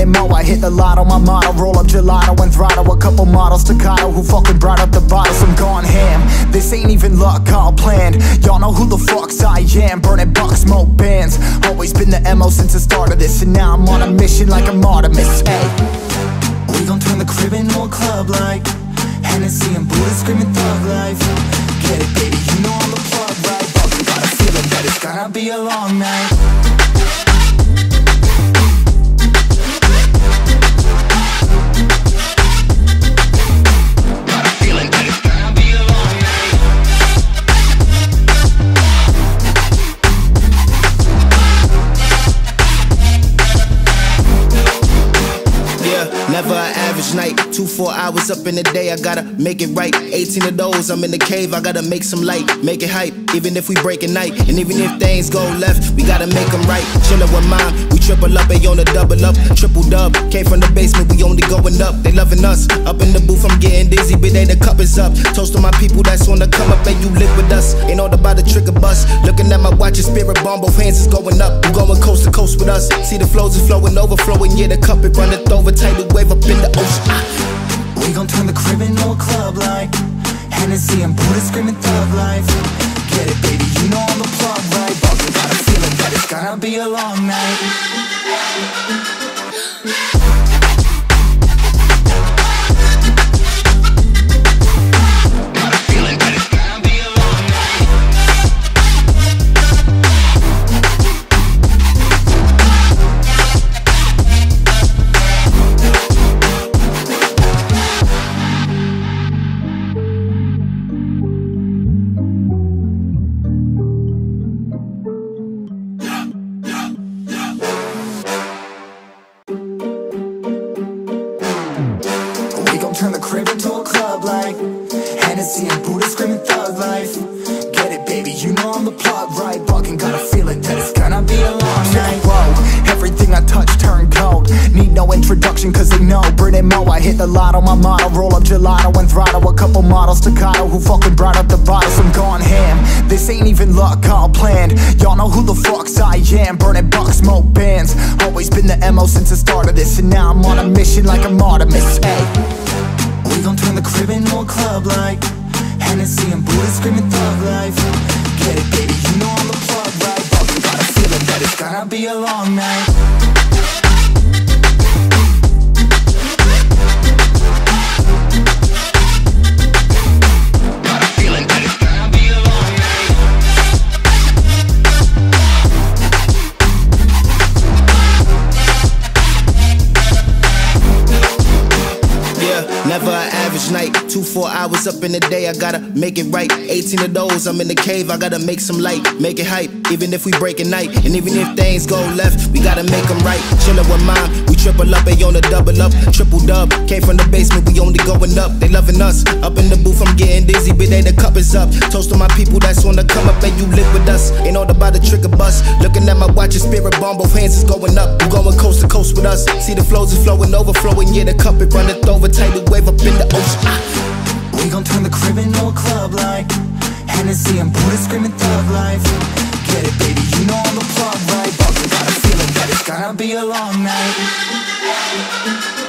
they mow. I hit the lotto, my motto, roll up gelato and throttle a couple models staccato who fucking brought up the bottles. I'm gone ham, this ain't even luck, all planned. Y'all know who the fucks I am, burning bucks, smoke bands. Always been the MO since the start of this, and now I'm on a mission like I'm Artemis. Ay, we gon' turn the crib into a club like Hennessy and Buddha screaming thug life. Get it baby, you know I'm the plug right. Fucking got a feeling that it's gonna be a long night. Never an average night, 2 4 hours up in the day, I gotta make it right. 18 of those, I'm in the cave, I gotta make some light, make it hype, even if we break at night. And even if things go left, we gotta make them right. Chillin' with mom, we triple up, they on the double up. Triple dub, came from the basement, we only going up. They loving us, up in the booth, I'm getting dizzy, but they the cup is up. Toast to my people that's on the come up, and you live with us. Ain't all about the trick or bust, looking at my watch, your spirit bomb, both hands is going up. We going coast to coast with us, see the flows are flowing, overflowing, yeah, the cup it runneth over, tight away. Up in the ocean. We gon' turn the crib into a club like Hennessy and Buddha screaming thug life. Get it baby, you know I'm the plug right. Boston got a feeling that it's gonna be a long night. Turn the crib into a club like Hennessy and Buddha screaming thug life. Get it baby, you know I'm the plug right. Fucking got a feeling that it's gonna be a long night. Whoa, everything I touch turn cold. Need no introduction cause they know Brit and Mo. I hit the lotto, my motto, roll up gelato and throttle a couple models staccato who fucking brought up the bottles. I'm gone ham, this ain't even luck, all planned. Y'all know who the fucks I am, burning bucks, smoke bands. Always been the MO since the start of this, and now I'm on a mission like I'm Artemis. Ay, we gon' turn the crib into a club like Hennessy and Buddha screaming thug life. Get it baby, you know I'm the plug right. Fucking got a feeling that it's gonna be a long night. Never an average night, 2 4 hours up in the day, I gotta make it right. 18 of those, I'm in the cave, I gotta make some light, make it hype, even if we break at night. And even if things go left, we gotta make them right. Chillin' with mom, we triple up, they on the double up. Triple dub, came from the basement, we only going up. They loving us, up in the booth, I'm getting dizzy, but they the cup is up. Toast to my people that's on the come up, and you live with us. Ain't all about the trick or bust, looking at my watch, your spirit bomb, both hands is going up. We going coast to coast with us, see the flows are flowing, overflowing, yeah, the cup it runneth over, tight away. Up in the ocean. We gon' turn the crib into a club like Hennessy and Buddha screaming thug life. Get it baby, you know I'm the plug right. But we got a feeling that it's gonna be a long night.